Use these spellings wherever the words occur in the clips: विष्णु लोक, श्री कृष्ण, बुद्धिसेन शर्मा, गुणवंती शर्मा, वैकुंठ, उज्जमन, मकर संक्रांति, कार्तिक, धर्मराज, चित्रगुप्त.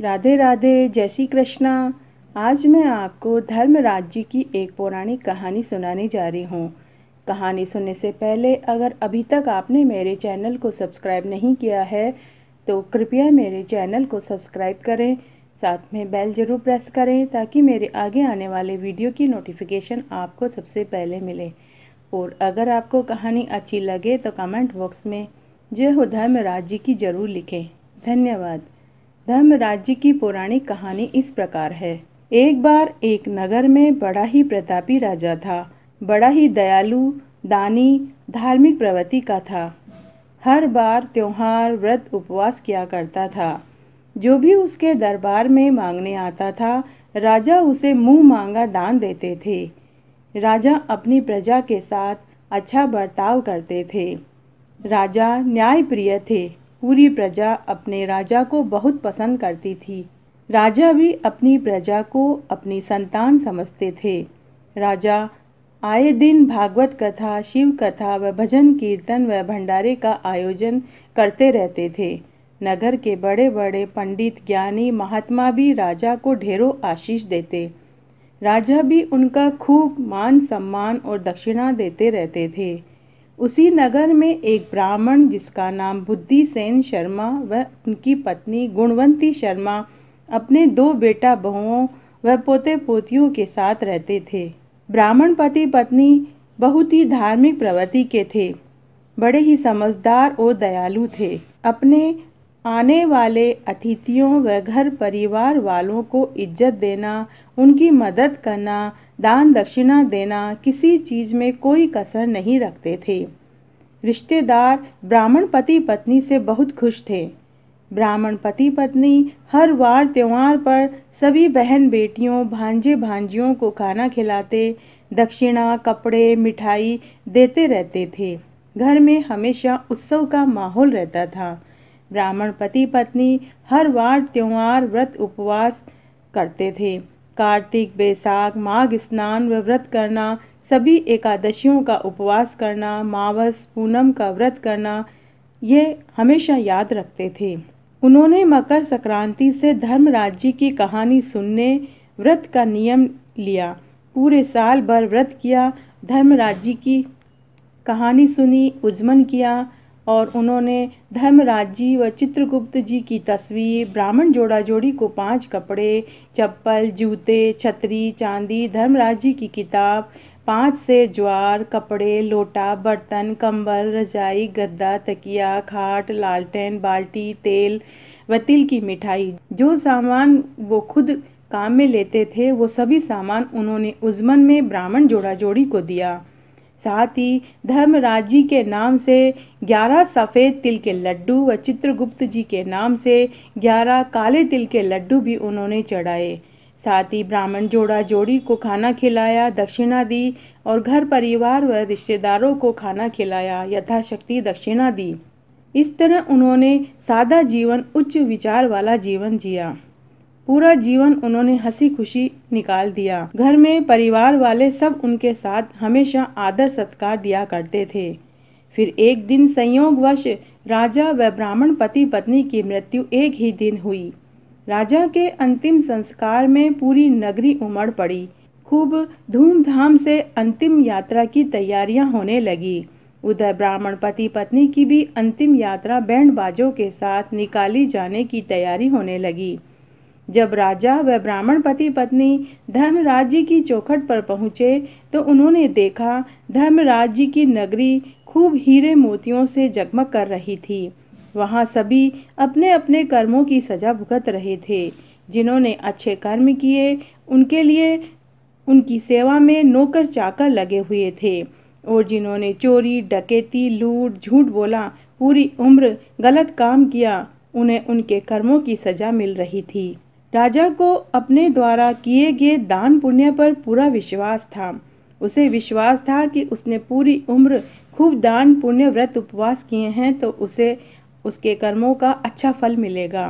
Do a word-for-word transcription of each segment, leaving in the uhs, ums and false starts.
राधे राधे, जय श्री कृष्णा। आज मैं आपको धर्मराज जी की एक पौराणिक कहानी सुनाने जा रही हूँ। कहानी सुनने से पहले अगर अभी तक आपने मेरे चैनल को सब्सक्राइब नहीं किया है तो कृपया मेरे चैनल को सब्सक्राइब करें, साथ में बेल ज़रूर प्रेस करें ताकि मेरे आगे आने वाले वीडियो की नोटिफिकेशन आपको सबसे पहले मिले। और अगर आपको कहानी अच्छी लगे तो कमेंट बॉक्स में जय हो धर्मराज जी की ज़रूर लिखें। धन्यवाद। धर्मराज जी की पौराणिक कहानी इस प्रकार है। एक बार एक नगर में बड़ा ही प्रतापी राजा था। बड़ा ही दयालु, दानी, धार्मिक प्रवृत्ति का था। हर बार त्योहार, व्रत, उपवास किया करता था। जो भी उसके दरबार में मांगने आता था, राजा उसे मुंह मांगा दान देते थे। राजा अपनी प्रजा के साथ अच्छा बर्ताव करते थे। राजा न्यायप्रिय थे। पूरी प्रजा अपने राजा को बहुत पसंद करती थी। राजा भी अपनी प्रजा को अपनी संतान समझते थे। राजा आए दिन भागवत कथा, शिव कथा व भजन कीर्तन व भंडारे का आयोजन करते रहते थे। नगर के बड़े बड़े पंडित, ज्ञानी, महात्मा भी राजा को ढेरों आशीष देते। राजा भी उनका खूब मान सम्मान और दक्षिणा देते रहते थे। उसी नगर में एक ब्राह्मण जिसका नाम बुद्धिसेन शर्मा व उनकी पत्नी गुणवंती शर्मा अपने दो बेटा बहुओं व पोते पोतियों के साथ रहते थे। ब्राह्मण पति पत्नी बहुत ही धार्मिक प्रवृत्ति के थे। बड़े ही समझदार और दयालु थे। अपने आने वाले अतिथियों व घर परिवार वालों को इज्जत देना, उनकी मदद करना, दान दक्षिणा देना, किसी चीज़ में कोई कसर नहीं रखते थे। रिश्तेदार ब्राह्मण पति पत्नी से बहुत खुश थे। ब्राह्मण पति पत्नी हर वार त्यौहार पर सभी बहन बेटियों, भांजे भांजियों को खाना खिलाते, दक्षिणा, कपड़े, मिठाई देते रहते थे। घर में हमेशा उत्सव का माहौल रहता था। ब्राह्मण पति पत्नी हर वार त्यौहार, व्रत, उपवास करते थे। कार्तिक, बैसाख, माघ स्नान व व्रत करना, सभी एकादशियों का उपवास करना, मावस, पूनम का व्रत करना, ये हमेशा याद रखते थे। उन्होंने मकर संक्रांति से धर्मराज जी की कहानी सुनने व्रत का नियम लिया। पूरे साल भर व्रत किया, धर्मराज जी की कहानी सुनी, उज्जमन किया और उन्होंने धर्मराज जी व चित्रगुप्त जी की तस्वीर, ब्राह्मण जोड़ा जोड़ी को पांच कपड़े, चप्पल, जूते, छतरी, चांदी, धर्मराज जी की किताब, पाँच से ज्वार, कपड़े, लोटा, बर्तन, कंबल, रजाई, गद्दा, तकिया, खाट, लालटेन, बाल्टी, तेल व तिल की मिठाई, जो सामान वो खुद काम में लेते थे वो सभी सामान उन्होंने उज्जमन में ब्राह्मण जोड़ा जोड़ी को दिया। साथ ही धर्मराज जी के नाम से ग्यारह सफ़ेद तिल के लड्डू व चित्रगुप्त जी के नाम से ग्यारह काले तिल के लड्डू भी उन्होंने चढ़ाए। साथ ही ब्राह्मण जोड़ा जोड़ी को खाना खिलाया, दक्षिणा दी और घर परिवार व रिश्तेदारों को खाना खिलाया, यथाशक्ति दक्षिणा दी। इस तरह उन्होंने सादा जीवन, उच्च विचार वाला जीवन जिया। पूरा जीवन उन्होंने हंसी खुशी निकाल दिया। घर में परिवार वाले सब उनके साथ हमेशा आदर सत्कार दिया करते थे। फिर एक दिन संयोगवश राजा व ब्राह्मण पति पत्नी की मृत्यु एक ही दिन हुई। राजा के अंतिम संस्कार में पूरी नगरी उमड़ पड़ी। खूब धूमधाम से अंतिम यात्रा की तैयारियां होने लगी। उधर ब्राह्मण पति पत्नी की भी अंतिम यात्रा बैंड बाजों के साथ निकाली जाने की तैयारी होने लगी। जब राजा व ब्राह्मण पति पत्नी धर्मराज जी की चौखट पर पहुँचे तो उन्होंने देखा धर्मराज जी की नगरी खूब हीरे मोतियों से जगमग कर रही थी। वहाँ सभी अपने अपने कर्मों की सजा भुगत रहे थे। जिन्होंने अच्छे कर्म किए उनके लिए उनकी सेवा में नौकर चाकर लगे हुए थे और जिन्होंने चोरी, डकैती, लूट, झूठ बोला, पूरी उम्र गलत काम किया, उन्हें उनके कर्मों की सजा मिल रही थी। राजा को अपने द्वारा किए गए दान पुण्य पर पूरा विश्वास था। उसे विश्वास था कि उसने पूरी उम्र खूब दान पुण्य, व्रत, उपवास किए हैं तो उसे उसके कर्मों का अच्छा फल मिलेगा।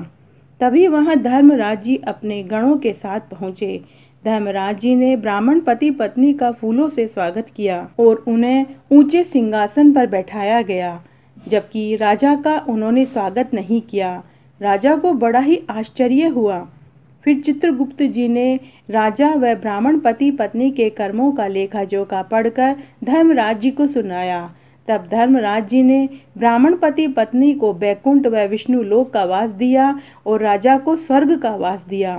तभी वहां धर्मराज जी अपने गणों के साथ पहुंचे। धर्मराज जी ने ब्राह्मण पति पत्नी का फूलों से स्वागत किया और उन्हें ऊंचे सिंहासन पर बैठाया गया, जबकि राजा का उन्होंने स्वागत नहीं किया। राजा को बड़ा ही आश्चर्य हुआ। फिर चित्रगुप्त जी ने राजा व ब्राह्मण पति पत्नी के कर्मों का लेखा जोखा पढ़कर धर्मराज जी को सुनाया। तब धर्मराज जी ने ब्राह्मण पति पत्नी को वैकुंठ व विष्णु लोक का वास दिया और राजा को स्वर्ग का वास दिया।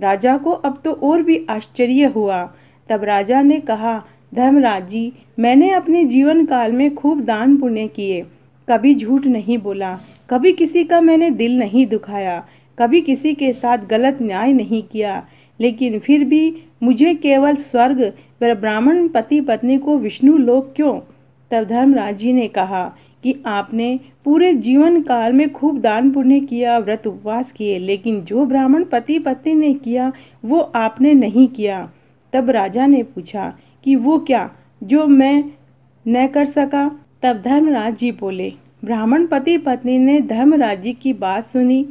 राजा को अब तो और भी आश्चर्य हुआ। तब राजा ने कहा, धर्मराज जी, मैंने अपने जीवन काल में खूब दान पुण्य किए, कभी झूठ नहीं बोला, कभी किसी का मैंने दिल नहीं दुखाया, कभी किसी के साथ गलत न्याय नहीं किया, लेकिन फिर भी मुझे केवल स्वर्ग व ब्राह्मण पति पत्नी को विष्णु लोक क्यों? तब धर्मराज जी ने कहा कि आपने पूरे जीवन काल में खूब दान पुण्य किया, व्रत उपवास किए, लेकिन जो ब्राह्मण पति पत्नी ने किया वो आपने नहीं किया। तब राजा ने पूछा कि वो क्या जो मैं न कर सका? तब धर्मराज जी बोले, ब्राह्मण पति पत्नी ने धर्मराज जी की बात सुनी,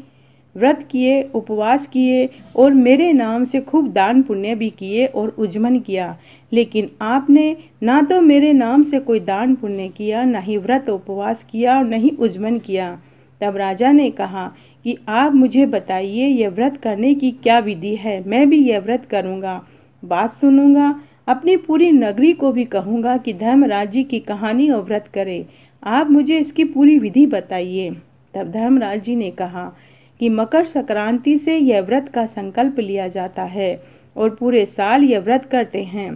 व्रत किए, उपवास किए और मेरे नाम से खूब दान पुण्य भी किए और उज्जमन किया, लेकिन आपने ना तो मेरे नाम से कोई दान पुण्य किया, ना ही व्रत उपवास किया और न ही उज्जमन किया। तब राजा ने कहा कि आप मुझे बताइए यह व्रत करने की क्या विधि है, मैं भी यह व्रत करूँगा, बात सुनूँगा, अपनी पूरी नगरी को भी कहूँगा कि धर्मराज जी की कहानी और व्रत करे, आप मुझे इसकी पूरी विधि बताइए। तब धर्मराज जी ने कहा कि मकर संक्रांति से यह व्रत का संकल्प लिया जाता है और पूरे साल यह व्रत करते हैं।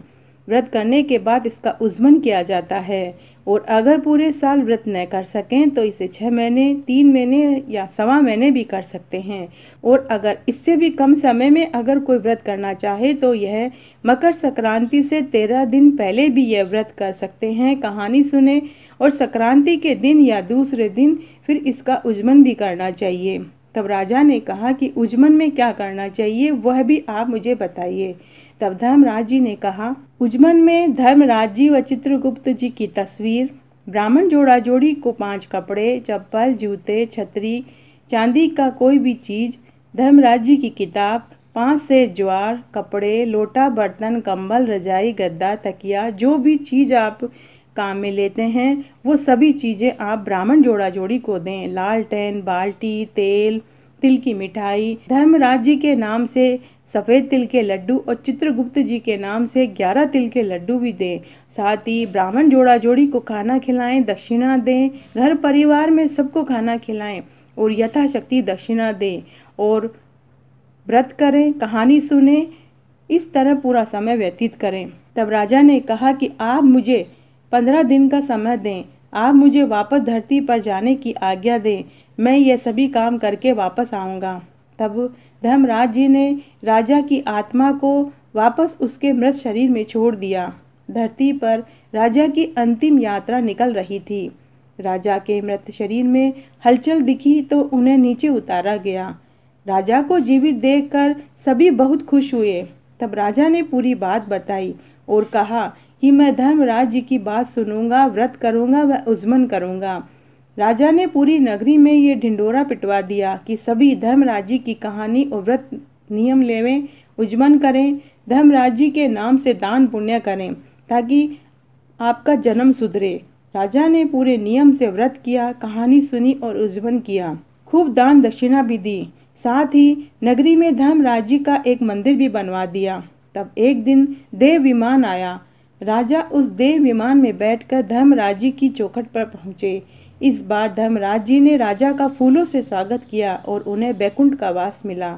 व्रत करने के बाद इसका उज्जमन किया जाता है और अगर पूरे साल व्रत न कर सकें तो इसे छः महीने, तीन महीने या सवा महीने भी कर सकते हैं, और अगर इससे भी कम समय में अगर कोई व्रत करना चाहे तो यह मकर संक्रांति से तेरह दिन पहले भी यह व्रत कर सकते हैं। कहानी सुने और संक्रांति के दिन या दूसरे दिन फिर इसका उज्जमन भी करना चाहिए। तब राजा ने कहा कि उज्जमन में क्या करना चाहिए वह भी आप मुझे बताइए। तब धर्मराज जी ने कहा, उज्जमन में धर्मराज जी व चित्रगुप्त जी की तस्वीर, ब्राह्मण जोड़ा जोड़ी को पांच कपड़े, चप्पल, जूते, छतरी, चांदी का कोई भी चीज, धर्मराज जी की किताब, पांच से ज्वार, कपड़े, लोटा, बर्तन, कंबल, रजाई, गद्दा, तकिया, जो भी चीज़ आप काम में लेते हैं वो सभी चीज़ें आप ब्राह्मण जोड़ा जोड़ी को दें। लालटेन, बाल्टी, तेल, तिल की मिठाई, धर्मराज जी के नाम से सफ़ेद तिल के लड्डू और चित्रगुप्त जी के नाम से ग्यारह तिल के लड्डू भी दें। साथ ही ब्राह्मण जोड़ा जोड़ी को खाना खिलाएं, दक्षिणा दें, घर परिवार में सबको खाना खिलाएं और यथाशक्ति दक्षिणा दें और व्रत करें, कहानी सुने, इस तरह पूरा समय व्यतीत करें। तब राजा ने कहा कि आप मुझे पंद्रह दिन का समय दें, आप मुझे वापस धरती पर जाने की आज्ञा दें, मैं ये सभी काम करके वापस आऊँगा। तब धर्मराज जी ने राजा की आत्मा को वापस उसके मृत शरीर में छोड़ दिया। धरती पर राजा की अंतिम यात्रा निकल रही थी। राजा के मृत शरीर में हलचल दिखी तो उन्हें नीचे उतारा गया। राजा को जीवित देखकर सभी बहुत खुश हुए। तब राजा ने पूरी बात बताई और कहा कि मैं धर्मराज जी की बात सुनूंगा, व्रत करूंगा व उज्जमन करूंगा। राजा ने पूरी नगरी में ये ढिंडोरा पिटवा दिया कि सभी धर्मराज जी की कहानी और व्रत नियम लेवें, उज्जमन करें, धर्मराज जी के नाम से दान पुण्य करें ताकि आपका जन्म सुधरे। राजा ने पूरे नियम से व्रत किया, कहानी सुनी और उज्जमन किया, खूब दान दक्षिणा भी दी, साथ ही नगरी में धर्मराज जी का एक मंदिर भी बनवा दिया। तब एक दिन देव विमान आया। राजा उस देव विमान में बैठकर धर्मराज जी की चौखट पर पहुँचे। इस बार धर्मराज जी ने राजा का फूलों से स्वागत किया और उन्हें वैकुंठ का वास मिला।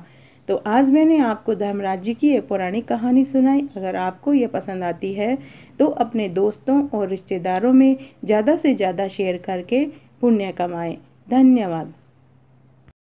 तो आज मैंने आपको धर्मराज जी की एक पुरानी कहानी सुनाई। अगर आपको ये पसंद आती है तो अपने दोस्तों और रिश्तेदारों में ज़्यादा से ज़्यादा शेयर करके पुण्य कमाएं। धन्यवाद।